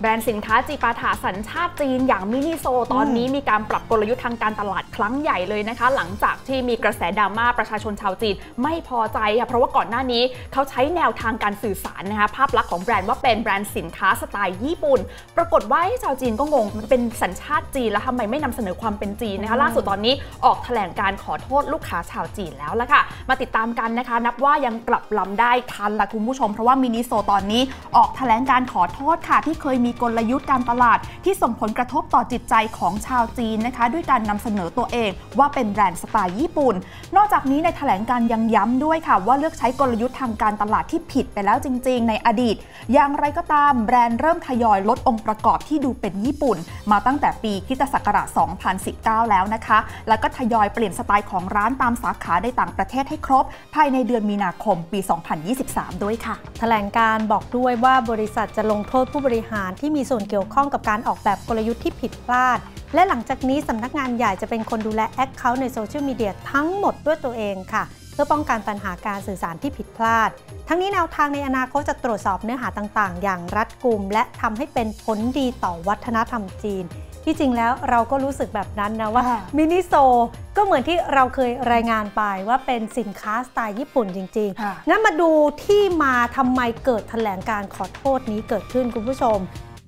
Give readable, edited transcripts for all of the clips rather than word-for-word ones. แบรนด์สินค้าจิปาถะสัญชาติจีนอย่างมินิโซตอนนี้มีการปรับกลยุทธ์ทางการตลาดครั้งใหญ่เลยนะคะหลังจากที่มีกระแสดราม่าประชาชนชาวจีนไม่พอใจค่ะเพราะว่าก่อนหน้านี้เขาใช้แนวทางการสื่อสารนะคะภาพลักษณ์ของแบรนด์ว่าเป็นแบรนด์สินค้าสไตล์ญี่ปุ่นปรากฏว่าชาวจีนก็งงมันเป็นสัญชาติจีนแล้วทำไมไม่นำเสนอความเป็นจีนนะคะล่าสุดตอนนี้ออกแถลงการขอโทษลูกค้าชาวจีนแล้วล่ะค่ะมาติดตามกันนะคะนับว่ายังกลับลำได้ทันละคุณผู้ชมเพราะว่ามินิโซตอนนี้ออกแถลงการขอโทษค่ะที่เคยมีกลยุทธ์การตลาดที่ส่งผลกระทบต่อจิตใจของชาวจีนนะคะด้วยการนำเสนอตัวเองว่าเป็นแบรนด์สไตล์ญี่ปุ่นนอกจากนี้ในแถลงการยังย้ำด้วยค่ะว่าเลือกใช้กลยุทธ์ทางการตลาดที่ผิดไปแล้วจริงๆในอดีตอย่างไรก็ตามแบรนด์เริ่มทยอยลดองค์ประกอบที่ดูเป็นญี่ปุ่นมาตั้งแต่ปีคริสตศักราช 2019 แล้วนะคะแล้วก็ทยอยเปลี่ยนสไตล์ของร้านตามสาขาในต่างประเทศให้ครบภายในเดือนมีนาคมปี 2023 ด้วยค่ะแถลงการบอกด้วยว่าบริษัทจะลงโทษผู้บริหารที่มีส่วนเกี่ยวข้องกับการออกแบบกลยุทธ์ที่ผิดพลาดและหลังจากนี้สำนักงานใหญ่จะเป็นคนดูแลแอคเคาท์ในโซเชียลมีเดียทั้งหมดด้วยตัวเองค่ะเพื่อป้องกันปัญหาการสื่อสารที่ผิดพลาดทั้งนี้แนวทางในอนาคตจะตรวจสอบเนื้อหาต่างๆอย่างรัดกุมและทำให้เป็นผลดีต่อวัฒนธรรมจีนที่จริงแล้วเราก็รู้สึกแบบนั้นนะว่ามินิโซก็เหมือนที่เราเคยรายงานไปว่าเป็นสินค้าสไตล์ญี่ปุ่นจริงๆงั้นมาดูที่มาทำไมเกิดแถลงการขอโทษนี้เกิดขึ้นคุณผู้ชม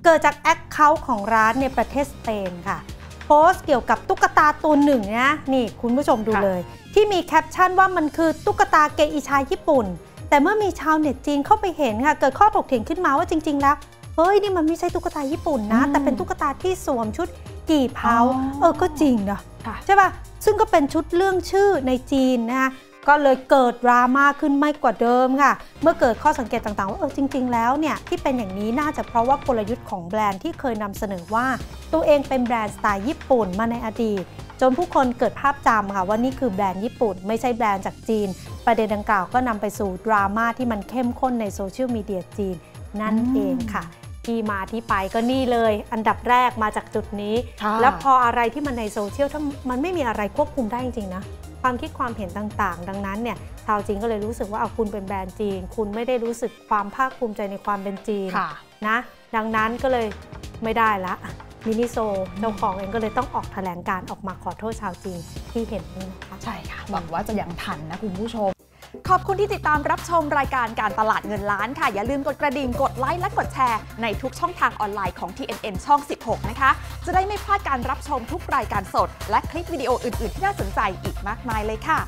เกิดจากแอคเคาท์ของร้านในประเทศสเปนค่ะโพสต์เกี่ยวกับตุ๊กตาตัวหนึ่งนะนี่คุณผู้ชมดูเลยที่มีแคปชั่นว่ามันคือตุ๊กตาเกอิชาญี่ปุ่นแต่เมื่อมีชาวเน็ตจีนเข้าไปเห็นค่ะเกิดข้อถกเถียงขึ้นมาว่าจริงๆแล้วเฮ้ยนี่มันไม่ใช่ตุ๊กตาญี่ปุ่นนะแต่เป็นตุ๊กตาที่สวมชุดกี่เผาก็จริงนะใช่ป่ะซึ่งก็เป็นชุดเรื่องชื่อในจีนนะคะก็เลยเกิดดราม่าขึ้นไม่กว่าเดิมค่ะเมื่อเกิดข้อสังเกตต่างๆว่าจริงๆแล้วเนี่ยที่เป็นอย่างนี้น่าจะเพราะว่ากลยุทธ์ของแบรนด์ที่เคยนำเสนอว่าตัวเองเป็นแบรนด์สไตล์ญี่ปุ่นมาในอดีตจนผู้คนเกิดภาพจำค่ะว่านี่คือแบรนด์ญี่ปุ่นไม่ใช่แบรนด์จากจีนประเด็นดังกล่าวก็นำไปสู่ดราม่าที่มันเข้มข้นในโซเชียลมีเดียจีนนั่นเองค่ะที่มาที่ไปก็นี่เลยอันดับแรกมาจากจุดนี้แล้วพออะไรที่มันในโซเชียลถ้ามันไม่มีอะไรควบคุมได้จริงๆนะความคิดความเห็นต่างๆดังนั้นเนี่ยชาวจีนก็เลยรู้สึกว่าเอาคุณเป็นแบรนด์จีนคุณไม่ได้รู้สึกความภาคภูมิใจในความเป็นจีนนะดังนั้นก็เลยไม่ได้ละมินิโซเจ้าของเองก็เลยต้องออกแถลงการออกมาขอโทษชาวจีนที่เห็นนี่นะคะใช่ค่ะหวังว่าจะยังทันนะคุณผู้ชมขอบคุณที่ติดตามรับชมรายการการตลาดเงินล้านค่ะอย่าลืมกดกระดิ่งกดไลค์และกดแชร์ในทุกช่องทางออนไลน์ของ TNN ช่อง16นะคะจะได้ไม่พลาดการรับชมทุกรายการสดและคลิปวิดีโออื่นๆที่น่าสนใจอีกมากมายเลยค่ะ